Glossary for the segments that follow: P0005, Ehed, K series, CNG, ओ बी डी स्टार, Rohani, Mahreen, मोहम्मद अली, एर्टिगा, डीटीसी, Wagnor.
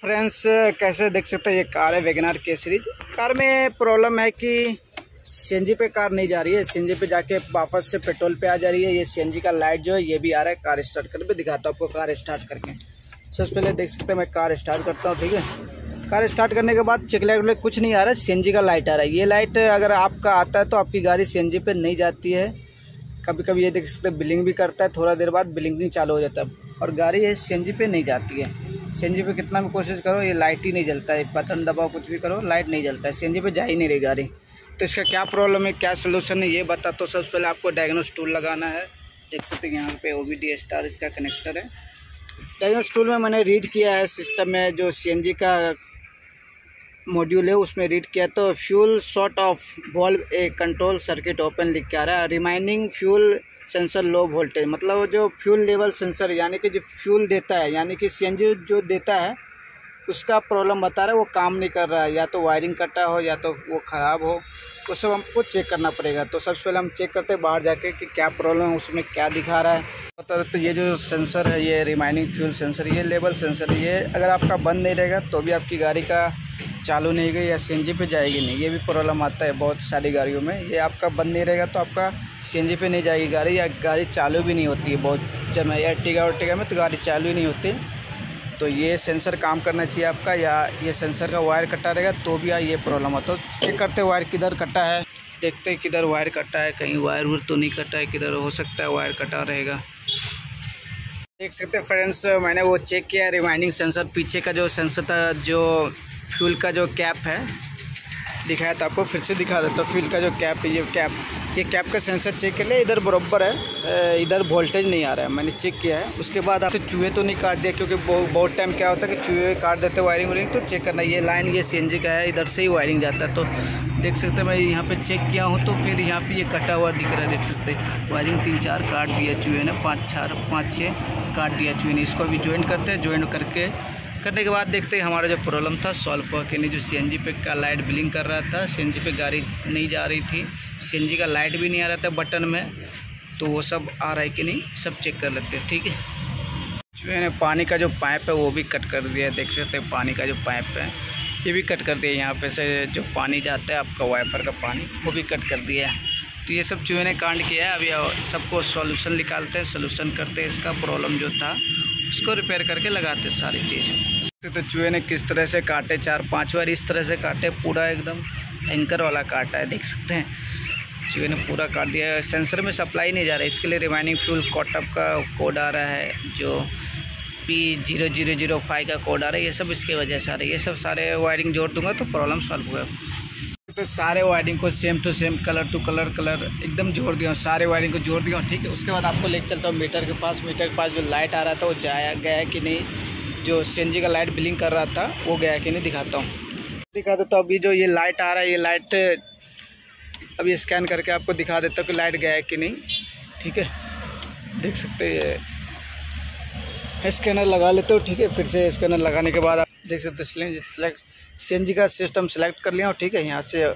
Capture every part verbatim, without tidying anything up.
Friends कैसे देख सकते हैं ये कार है वेगनार के सीरीज। कार में प्रॉब्लम है कि सीएनजी पे कार नहीं जा रही है, सीएनजी पे जाके वापस से पेट्रोल पे आ जा रही है। ये सीएनजी का लाइट जो है ये भी आ रहा है। कार स्टार्ट करके दिखाता हूँ आपको कार स्टार्ट करके। सबसे पहले देख सकते हैं मैं कार स्टार्ट करता हूँ, ठीक है। कार स्टार्ट करने के बाद चेक लाइट वाइट कुछ नहीं आ रहा है, सीएनजी का लाइट आ रहा है। ये लाइट अगर आपका आता है तो आपकी गाड़ी सीएनजी पे नहीं जाती है। कभी कभी ये देख सकते हैं बिलिंग भी करता है, थोड़ा देर बाद बिलिंग चालू हो जाता है और गाड़ी ये सीएनजी पे नहीं जाती है। सीएनजी पे कितना भी कोशिश करो ये लाइट ही नहीं जलता है, बटन दबाओ कुछ भी करो लाइट नहीं जलता है, सीएनजी पे जा ही नहीं रही गाड़ी। तो इसका क्या प्रॉब्लम है, क्या सलूशन है, ये बता। तो सबसे पहले आपको डायग्नोस टूल लगाना है। देख सकते हैं यहाँ पे ओ बी डी स्टार इसका कनेक्टर है। डायग्नोस टूल में मैंने रीड किया है सिस्टम में जो सीएनजी का मॉड्यूल है उसमें रीड किया तो fuel short off valve A control circuit open लिख के आ रहा है। Remaining fuel sensor low voltage, मतलब जो फ्यूल लेवल सेंसर यानी कि जो फ्यूल देता है यानी कि सीएनजी जो देता है उसका प्रॉब्लम बता रहा है, वो काम नहीं कर रहा है। या तो वायरिंग कटा हो या तो वो ख़राब हो, वो सब हमको चेक करना पड़ेगा। तो सबसे पहले हम चेक करते हैं बाहर जाके कि क्या प्रॉब्लम है, उसमें क्या दिखा रहा है बता। तो ये जो सेंसर है ये रिमाइनिंग फ्यूल सेंसर, ये लेवल सेंसर, ये अगर आपका बंद नहीं रहेगा तो भी आपकी गाड़ी का चालू नहीं गई या सीएनजी पे जाएगी नहीं। ये भी प्रॉब्लम आता है बहुत सारी गाड़ियों में। ये आपका बंद नहीं रहेगा तो आपका सीएनजी पे नहीं जाएगी गाड़ी, या गाड़ी चालू भी नहीं होती है बहुत। जब मैं एर्टिगा वर्टिगा में तो गाड़ी चालू ही नहीं होती। तो ये सेंसर काम करना चाहिए आपका, या ये सेंसर का वायर कटा रहेगा तो भी ये प्रॉब्लम होता है। चेक करते वायर किधर कटा है, देखते हैं किधर वायर कटा है, कहीं वायर वूर तो नहीं कटा है, किधर हो सकता है वायर कटा रहेगा। देख सकते फ्रेंड्स मैंने वो चेक किया रिमाइनिंग सेंसर, पीछे का जो सेंसर था जो फ्यूल का जो कैप है दिखाया था आपको, फिर से दिखा देता हूँ। फ्यूल का जो कैप है ये कैप ये कैप का सेंसर चेक कर ले, इधर बराबर है, इधर वोल्टेज नहीं आ रहा है, मैंने चेक किया है। उसके बाद आपसे चूहे तो नहीं काट दिया, क्योंकि बहुत टाइम क्या होता है कि चूहे काट देते वायरिंग वायरिंग। तो चेक करना ये लाइन ये सीएनजी का है, इधर से ही वायरिंग जाता है। तो देख सकते हैं मैं यहाँ पे चेक किया हूँ तो फिर यहाँ पे ये कटा हुआ दिख रहा है। देख सकते हैं वायरिंग तीन चार काट दिया चूहे ने, पाँच चार पाँच छः काट दिया चूहे ने। इसको अभी ज्वाइन करते हैं, ज्वाइन करके करने के बाद देखते हैं हमारा जो प्रॉब्लम था सॉल्व हुआ कि नहीं। जो सीएनजी पे का लाइट ब्लिंक कर रहा था, सीएनजी पे गाड़ी नहीं जा रही थी, सीएनजी का लाइट भी नहीं आ रहा था बटन में, तो वो सब आ रहा है कि नहीं सब चेक कर लेते हैं, ठीक है। चूहे ने पानी का जो पाइप है वो भी कट कर दिया। देख सकते हैं पानी का जो पाइप है ये भी कट कर दिया, यहाँ पे से जो पानी जाता है आपका वाइपर का पानी वो भी कट कर दिया है। तो ये सब चूहे ने कांड किया है। अभी सबको सॉल्यूशन निकालते हैं, सॉल्यूशन करते हैं, इसका प्रॉब्लम जो था उसको रिपेयर करके लगाते सारी चीज़। तो चूहे ने किस तरह से काटे, चार पाँच बार इस तरह से काटे, पूरा एकदम एंकर वाला काटा है। देख सकते हैं चूहे ने पूरा काट दिया है। सेंसर में सप्लाई नहीं जा रहा है, इसके लिए रिमाइनिंग फ्यूल कॉटअप का कोड आ रहा है, जो P zero zero zero five का कोड आ रहा है, ये सब इसके वजह से आ रही है। ये सब सारे वायरिंग जोड़ दूंगा तो प्रॉब्लम सॉल्व हुआ। तो सारे वायरिंग को same to same colour to colour colour एकदम जोड़ दिया, सारे वायरिंग को जोड़ दिया, ठीक है। उसके बाद आपको लेकर चलता हूँ मीटर के पास। मीटर के पास जो लाइट आ रहा था वो जाया गया कि नहीं, जो सीएनजी का लाइट ब्लिंक कर रहा था वो गया कि नहीं दिखाता हूँ दिखाता तो अभी जो ये लाइट आ रहा है ये लाइट अभी स्कैन करके आपको दिखा देता हूँ कि लाइट गया कि नहीं, ठीक है। देख सकते हैं स्कैनर लगा लेते हो, ठीक है। फिर से स्कैनर लगाने के बाद देख सकते सीएनजी सेलेक्ट सीएनजी का सिस्टम सेलेक्ट कर लिया हूँ, ठीक है। यहाँ से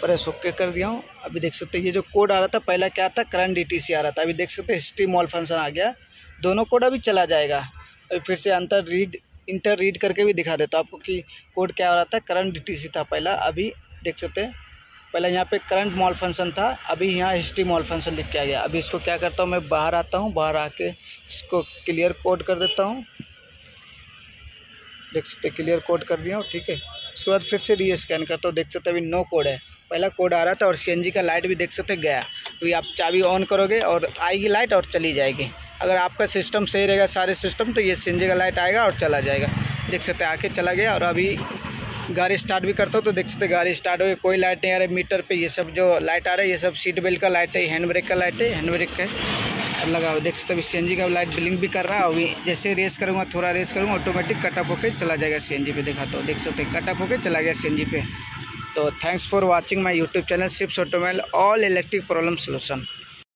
प्रेस ओके कर दिया हूँ। अभी देख सकते हैं ये जो कोड आ रहा था पहला क्या था, करंट डीटीसी आ रहा था। अभी देख सकते हैं हिस्ट्री मॉल फंक्शन आ गया, दोनों कोड अभी चला जाएगा। अभी फिर से अंतर रीड इंटर रीड करके भी दिखा देता हूँ आपको कि कोड क्या आ रहा था। करंट डीटीसी था पहला, अभी देख सकते हैं पहले यहाँ पे करंट मॉल फंक्शन था, अभी यहाँ हिस्ट्री मॉल फंक्शन लिख के आ गया। अभी इसको क्या करता हूँ मैं बाहर आता हूँ, बाहर आके इसको क्लियर कोड कर देता हूँ। देख सकते क्लियर कोड कर दिया हूँ, ठीक है। उसके बाद फिर से री स्कैन करता हूँ, देख सकते अभी नो कोड है, पहला कोड आ रहा था और सीएनजी का लाइट भी देख सकते गया। अभी आप चाबी ऑन करोगे और आएगी लाइट और चली जाएगी। अगर आपका सिस्टम सही रहेगा सारे सिस्टम तो ये सीएनजी का लाइट आएगा और चला जाएगा। देख सकते आके चला गया। और अभी गाड़ी स्टार्ट भी करता हूँ तो देख सकते गाड़ी स्टार्ट हो गई, कोई लाइट नहीं आ रही मीटर पर। ये सब जो लाइट आ रहा है ये सब सीट बेल्ट का लाइट है, हैंड ब्रेक का लाइट है, हैंड ब्रेक है अब लगा हुआ। देख सकते अभी सीएनजी का लाइट ब्लिंक भी कर रहा है। अभी जैसे रेस करूँगा थोड़ा रेस करूँगा ऑटोमेटिक कट ऑफ होकर चला जाएगा सीएनजी पे। दिखाता हूँ देख सकते कट ऑफ होकर चला गया सीएनजी पे। तो thanks for watching my YouTube channel ships automobile all electric problem solution.